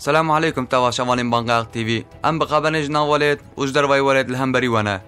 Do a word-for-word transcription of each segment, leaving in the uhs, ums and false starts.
سلام عليكم توا شمالين بانغاغ تي في ام بقى بنجنا ولد وجدر وي ولد الهمبري وانا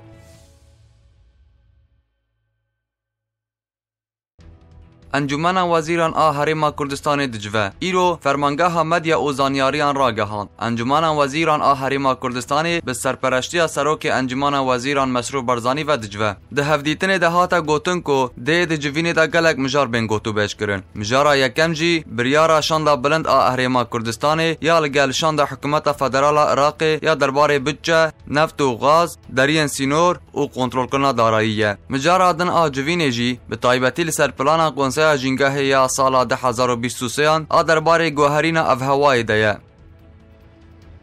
انجمن وزیران آهریم کردستان دجوه ایرو فرمانگاه مدیا او زانیاریان را گهاند. انجمن وزیران آهریم کردستان به سرپرستی سروک انجمن وزیران مسرور برزانی و دجوه ده هفدیتن دهاتا گوتن کو ده دجوین ده گلک مجار بین گوتو بیش کرن. مجارا یکم جی بریارا شاندا بلند آهریم کردستان یا لگل شاندا حکومت فدرال عراق یا درباره بودجه نفت و غاز درین سینور او کنترل کردن داراییه. مجارا دن آجوین جی به تایبتی سرپلان کنسل جنگه یا سال ده هزار و بیست و سه درباره گوهرین افهوای ده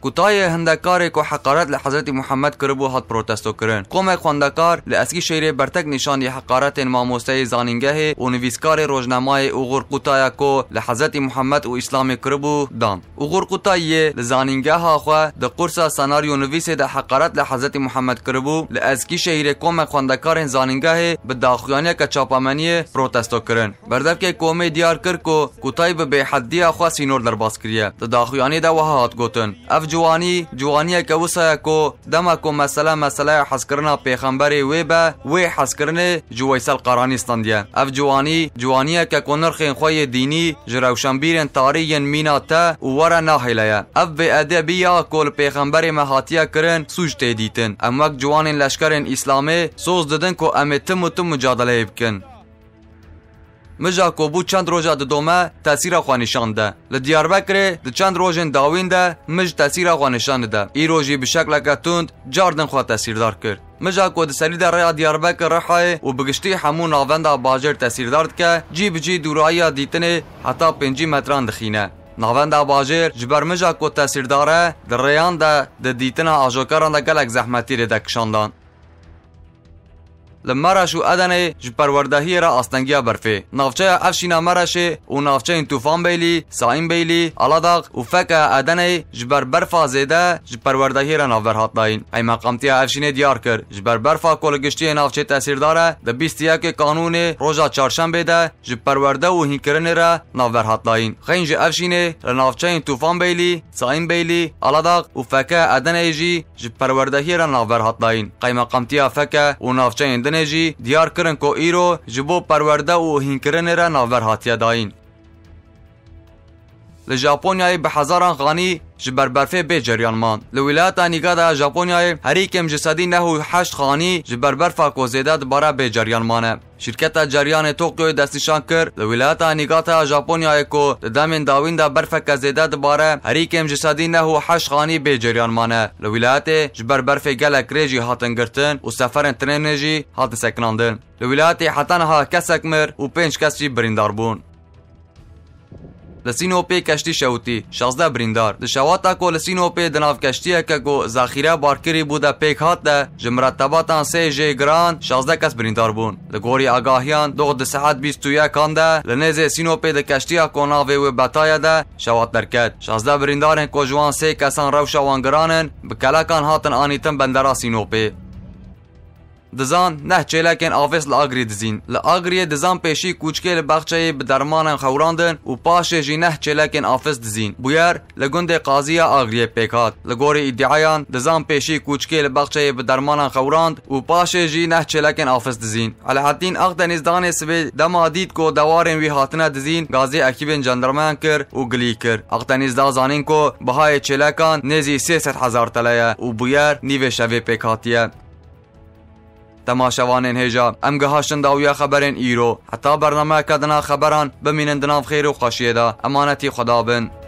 کوتای هندکار کو حقارت لحضرت محمد کربو هات پروتستو کرن. قوم خواندکار لاسکی شهر برتک نشان حقارت ماموسه زانینگه و نویسکار روزنامه اوغور کوتای کو لحضرت محمد و اسلام کربو دام. اوغور کوتای لزانینگه خو د قرص سناریو نویس د حقارت لحضرت محمد کربو لاسکی شهر قوم خواندکار زانینگه به داخوانه ک چاپامنی پروتستو کرن. بردف که قوم دیار کر کو کوتای به حدیه خو سینور در باس کریه د داخوانه د وهات گوتن. جوانی جوانی که وسا کو دما کو مثلا مثلا حسکرنا پیغمبر ویبه وی حسکرنه جویسل قرانی استاندیا. اف جوانی جوانی که کنرخین خوی دینی جروشنبیرن تاریین میناته و ورا ناهیلیا اف به ادبیا کول پیغمبر مهاتیا کرن سوج تیدیتن. اموک جوانین لشکرین اسلامی سوز ددن کو امتم و تم مجادله بکن. مجا کو بو چند روزا د دومه تاثیر خو نشانده ل دیار بکر د چند روزن داوینده مج تاثیر خو نشانده ای روزی به شکل کتوند جاردن خو تاثیردار کرد. مجا کو د سری در دیار بکر رحای او بغشتي همون اوند باجر تاثیردار که جی بجی دورایا دیتنه حتا پنج متران دخینه ناوند باجر جبر مجا کو تاثیردار در ریان ده د دیتنه اجوکاران د گلک زحمتی ردکشاندان. لمراش و ادنه جپروردهی را استنگیا برفه نافچه افشینا مرشه و نافچه توفان بیلی سایم بیلی الادق و فک ادنه جبر برفا زیده جپروردهی را ناور هاتلاین. ای مقامتی افشینه دیار کرد جبر برفا کولگشتی نافچه تاثیرداره د بیست و یک قانون روزا چهارشنبه ده جپرورده و هینکرن را ناور هاتلاین. خنج افشینه نافچه توفان بیلی سایم بیلی الادق و فک ادنه جی جپروردهی را ناور هاتلاین. ای مقامتی فک و نافچه جی دیار کرن کو ایرو جبو پرورده و هینکرن را ناور هاتیه داین. لژاپونیای به هزاران غانی جبر برفه به جریان مان. لولایت نیگادا ژاپونیای هر یکم جسدی نهو هشت خانی جبر برفا کو زیداد بارا به جریان مانه. شرکت جریان توکیو دستشان کرد لولایت نیگادا ژاپونیای کو دامن داویندا برفا کا زیداد بارا هر یکم جسدی نهو هشت خانی به جریان مانه. لولایت جبر برفه گلک رجی هاتن گرتن و سفرن ترنجی هات سکناندن. لولایت حتنها کسک مر و پنج کسی بریندار بون. لسینوپی کشتی شوتی شازده بریندار د شواتا کو لسینوپی د ناف کشتیه که کو ذخیره بارکری بوده پیک هات ده جمرتباتان سه جی گران شازده کس بریندار بون. د گوری آگاهیان دو د ساعت بیست و یک ده لنزه سینوپی د کشتیه کو ناوی و بتایه ده شوات درکت شازده بریندارن کو جوان سه کسان رو شوان گرانن به کلاکان هاتن آنیتن بندرا سینوپی دزان نه چیلکن آفس لاغری دزین لاغری دزان پیشی کوچکل بخچه به درمان خوراندن و پاش جی نه چیلکن آفس دزین بویر لگوند قاضی آغری پیکات لگور ادعایان دزان پیشی کوچکل بخچه به درمان خوراند و پاش جی نه چیلکن آفس دزین الحتین اقدنیز دان سوی دما دید کو دوارن وی هاتنه دزین قاضی اکیبن جندرمان کر و گلی کر اقدنیز دا زانین کو بهای چیلکان نزی سه صد هزار تلیا و بویر نیو شوی پیکاتیه. تماشاوانین هجا ام گهاشن داویا خبرین ایرو حتی برنامه کدنا خبران بمینن دناف خیر و خاشیه دا امانتی خدا بن.